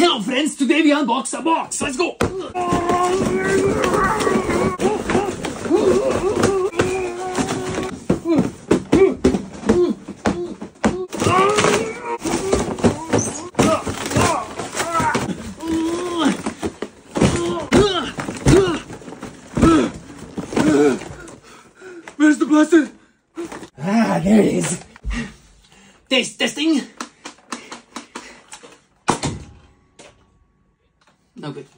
Hello friends, today we unbox a box. Let's go. Where's the blaster? Ah, there it is. Taste testing. No good.